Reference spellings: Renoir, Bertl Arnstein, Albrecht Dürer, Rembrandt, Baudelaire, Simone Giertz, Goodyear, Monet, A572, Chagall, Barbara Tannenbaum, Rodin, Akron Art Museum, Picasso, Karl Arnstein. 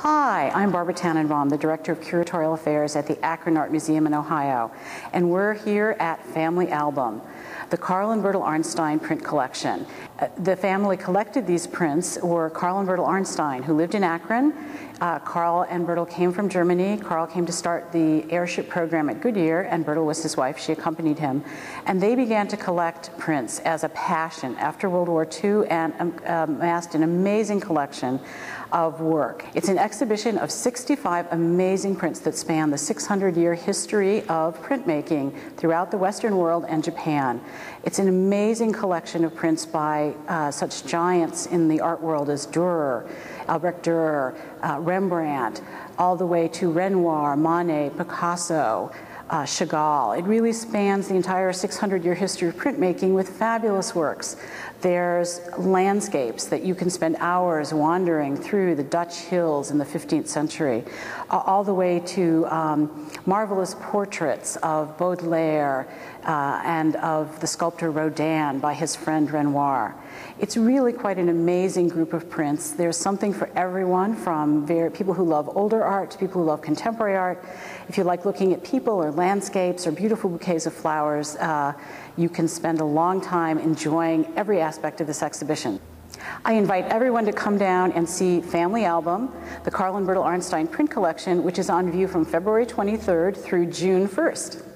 Hi, I'm Barbara Tannenbaum, the Director of Curatorial Affairs at the Akron Art Museum in Ohio, and we're here at Family Album, the Karl and Bertl Arnstein print collection. The family collected these prints were Karl and Bertl Arnstein, who lived in Akron. Karl and Bertl came from Germany. Karl came to start the airship program at Goodyear, and Bertl was his wife. She accompanied him. And they began to collect prints as a passion after World War II and amassed an amazing collection of work. It's an exhibition of 65 amazing prints that span the 600-year history of printmaking throughout the Western world and Japan. It's an amazing collection of prints by such giants in the art world as Dürer, Albrecht Dürer, Rembrandt, all the way to Renoir, Monet, Picasso, Chagall. It really spans the entire 600-year history of printmaking with fabulous works. There's landscapes that you can spend hours wandering through the Dutch hills in the 15th century, all the way to marvelous portraits of Baudelaire and of the sculptor Rodin by his friend Renoir. It's really quite an amazing group of prints. There's something for everyone, from people who love older art to people who love contemporary art. If you like looking at people or landscapes or beautiful bouquets of flowers, you can spend a long time enjoying every aspect of this exhibition. I invite everyone to come down and see Family Album, the Karl and Bertl Arnstein print collection, which is on view from February 23rd through June 1st.